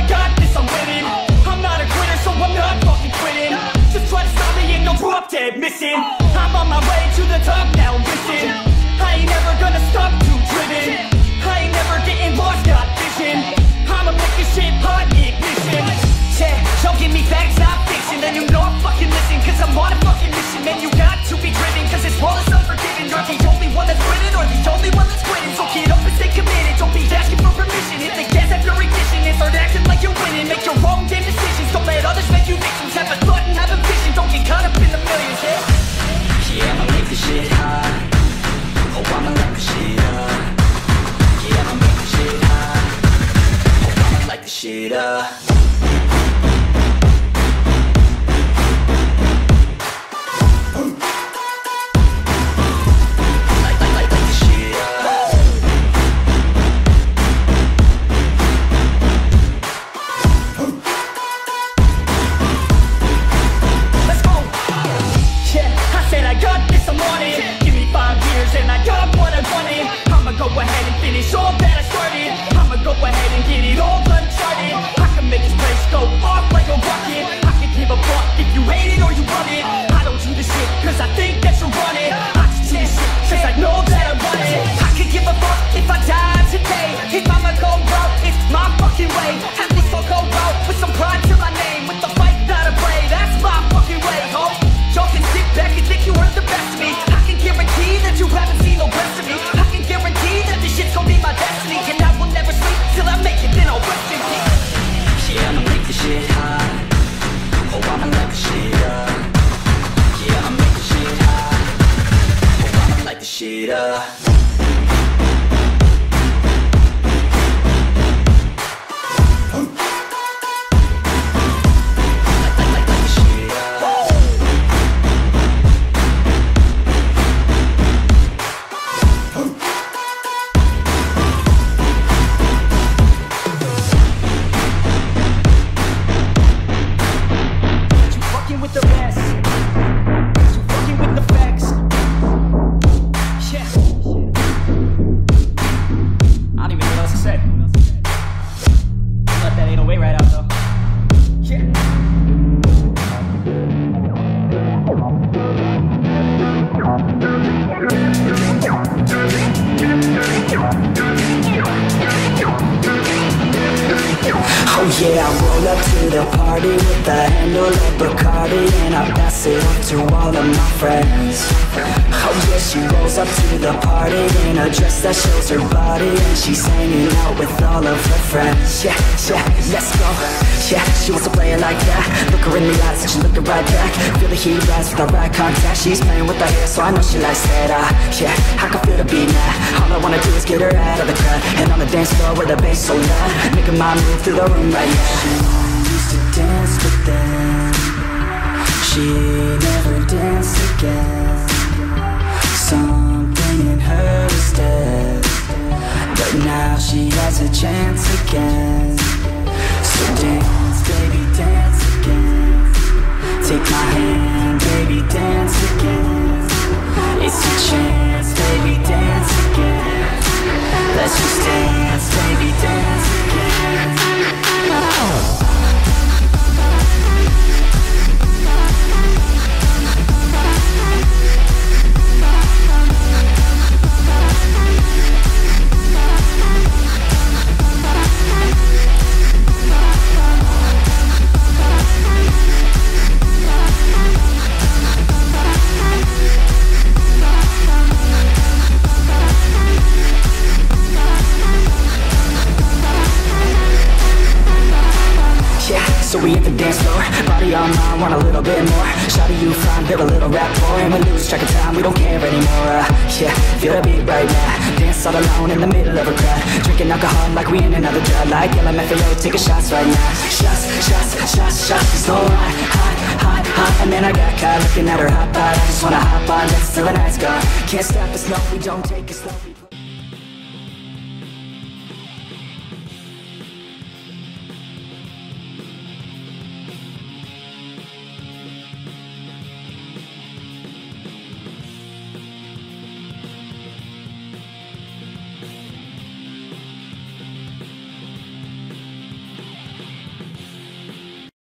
I got this, I'm winning. I'm not a quitter, so I'm not fucking quitting. Just try to stop me and you'll drop dead missing. I'm on my way to the top now, listen. I ain't never gonna stop, too driven. I ain't never getting lost, got vision. I'ma make this shit hot, ignition. Yeah, y'all give me facts, not fiction. Then you know I'm fucking listen, cause I'm on a fucking mission. Man, you got to be driven, cause this world is unforgiving. You're the only one that's winning, or the only one that's quitting. So get up and stay committed, don't be asking for permission. Hit the gas after ignition and start acting like you're winning. Make your own damn decisions, don't let others make you victims. Have a thought and have a vision, don't get caught up in the millions, yeah. Yeah, I'ma make this shit hot. Oh, I'ma light this shit up. Yeah, I'ma make this shit hot. Oh, I'ma light this shit up. She's playing with her hair, so I know she likes that. Yeah, I can feel the beat now. All I wanna do is get her out of the crowd, and on the dance floor with the bass so loud, making my move through the room right now. She used to dance with them. She never danced again. Something in her is dead, but now she has a chance again. So dance, baby, dance again. Take my hand, baby, dance again. It's your chance, baby, dance again. Let's just dance, baby, dance again. Oh. So we hit the dance floor, body on mine, want a little bit more. Shawty, you fine, they're a little rapport, and we lose track of time, we don't care anymore. Yeah, feel the beat right now. Dance all alone in the middle of a crowd, drinking alcohol like we in another drought. Like LMFAO, taking shots right now. Shots, shots, shots, shots, she's so hot, hot, hot, hot. And then I got caught looking at her hot body. I just wanna hop on, dance till the night's gone. Can't stop us, no, we don't take it slow.